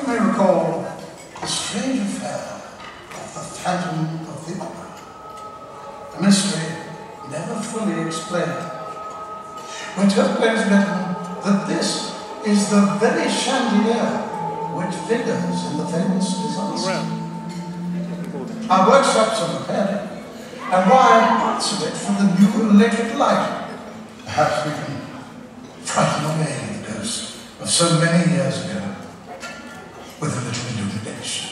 You may recall the strange affair of the Phantom of the Opera, a mystery never fully explained, which has been written that this is the very chandelier which figures in the famous disaster. Our workshops are repairing, and wire parts of it for the new electric light. Perhaps we can frighten away the ghost of so many years ago with a little illumination.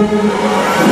Thank you.